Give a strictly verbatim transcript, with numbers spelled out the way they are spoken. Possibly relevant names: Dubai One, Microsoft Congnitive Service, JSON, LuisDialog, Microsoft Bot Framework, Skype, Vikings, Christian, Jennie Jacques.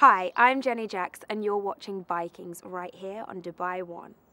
Hi, I'm Jennie Jacques and you're watching Vikings right here on Dubai One.